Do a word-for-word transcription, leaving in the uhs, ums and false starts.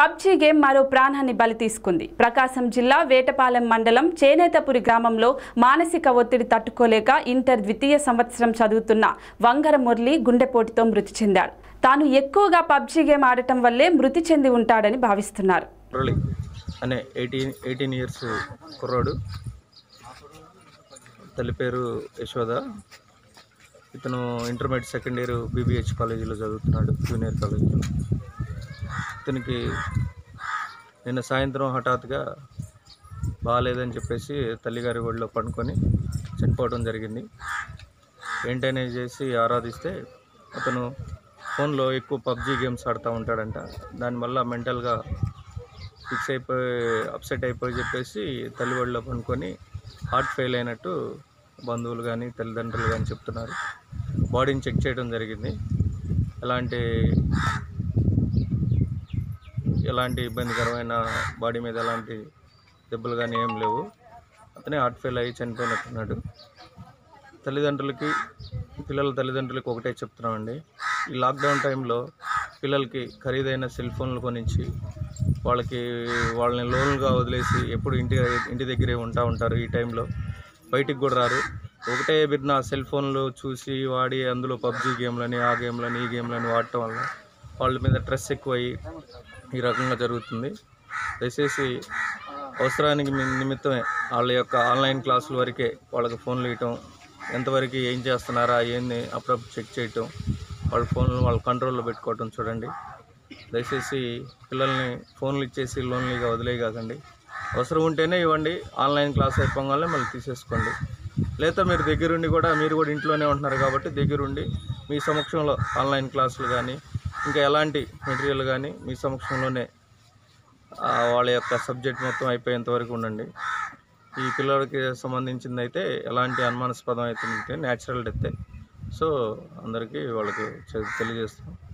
PUBG game మరో ప్రాణాన్ని బలి తీసుకుంది. ప్రకాశం జిల్లా వేటపాలెం మండలం చేనేతపూరి గ్రామంలో మానసిక ఒత్తిడి తట్టుకోలేక ఇంటర్ ద్వితీయ సంవత్సరం చదువుతున్న వంగరమర్లి గుండెపోటుతో మృతి చెందాడు. తాను ఎక్కువగా పబ్జీ గేమ్ ఆడటం వల్లే మృతి చెంది ఉంటాడని భావిస్తున్నారు. అనే ఎయిటీన్ ఇయర్స్ కుర్రాడు, తల్లి పేరు యశోద. ఇతను ఇంటర్మీడియట్ సెకండ్ ఇయర్ బీబీహెచ్ కాలేజీలో చదువుతున్నాడు, జూనియర్ కాలేజీలో. ఇతనికి నిన్న సాయంత్రం హఠాత్తుగా బాగాలేదని చెప్పేసి తల్లిగారి ఒడిలో పండుకొని చనిపోవడం జరిగింది. వెంటనే చేసి ఆరాధిస్తే అతను ఫోన్లో ఎక్కువ పబ్జీ గేమ్స్ ఆడుతూ ఉంటాడంట. దానివల్ల మెంటల్గా ఫిక్స్ అయిపోయి అప్సెట్ అయిపోయి చెప్పేసి తల్లి ఒడిలో పండుకొని హార్ట్ ఫెయిల్ అయినట్టు బంధువులు కానీ తల్లిదండ్రులు కానీ చెప్తున్నారు. బాడీని చెక్ చేయడం జరిగింది. ఎలాంటి ఎలాంటి ఇబ్బందికరమైన బాడీ మీద ఎలాంటి దెబ్బలు కానీ ఏం లేవు. అతనే హార్ట్ ఫెయిల్ అయ్యి చనిపోయినట్టున్నాడు. తల్లిదండ్రులకి, పిల్లల తల్లిదండ్రులకి ఒకటే చెప్తున్నామండి, ఈ లాక్డౌన్ టైంలో పిల్లలకి ఖరీదైన సెల్ ఫోన్లు కొనించి వాళ్ళకి వాళ్ళని లోన్గా వదిలేసి ఎప్పుడు ఇంటి ఇంటి దగ్గరే ఉంటా ఉంటారు. ఈ టైంలో బయటికి కూడా రారు. ఒకటే బిడ్డ సెల్ ఫోన్లు చూసి వాడి అందులో పబ్జీ గేమ్లని, ఆ గేమ్లని, ఈ గేమ్లని వాడటం వల్ల వాళ్ళ మీద స్ట్రెస్ ఎక్కువయ్యి ఈ రకంగా జరుగుతుంది. దయచేసి అవసరానికి నిమిత్తమే వాళ్ళ యొక్క ఆన్లైన్ క్లాసుల వరకే వాళ్ళకి ఫోన్లు ఇవ్వటం, ఎంతవరకు ఏం చేస్తున్నారా ఏంది అప్పుడప్పుడు చెక్ చేయటం, వాళ్ళ ఫోన్లు వాళ్ళ కంట్రోల్లో పెట్టుకోవటం చూడండి. దయచేసి పిల్లల్ని ఫోన్లు ఇచ్చేసి లోన్లీగా వదిలేయకండి. అవసరం ఉంటేనే ఇవ్వండి, ఆన్లైన్ క్లాస్ అయిపోగానే మళ్ళీ తీసేసుకోండి. లేదా మీరు దగ్గరుండి కూడా, మీరు కూడా ఇంట్లోనే ఉంటున్నారు కాబట్టి దగ్గరుండి మీ సమక్షంలో ఆన్లైన్ క్లాసులు కానీ ఇంకా ఎలాంటి మెటీరియల్ కానీ మీ సమక్షంలోనే వాళ్ళ యొక్క సబ్జెక్ట్ మొత్తం అయిపోయేంత వరకు ఉండండి. ఈ పిల్లలకి సంబంధించింది అయితే ఎలాంటి అనుమానాస్పదం అయితే న్యాచురల్ డెత్. సో అందరికీ వాళ్ళకి తెలియజేస్తాం.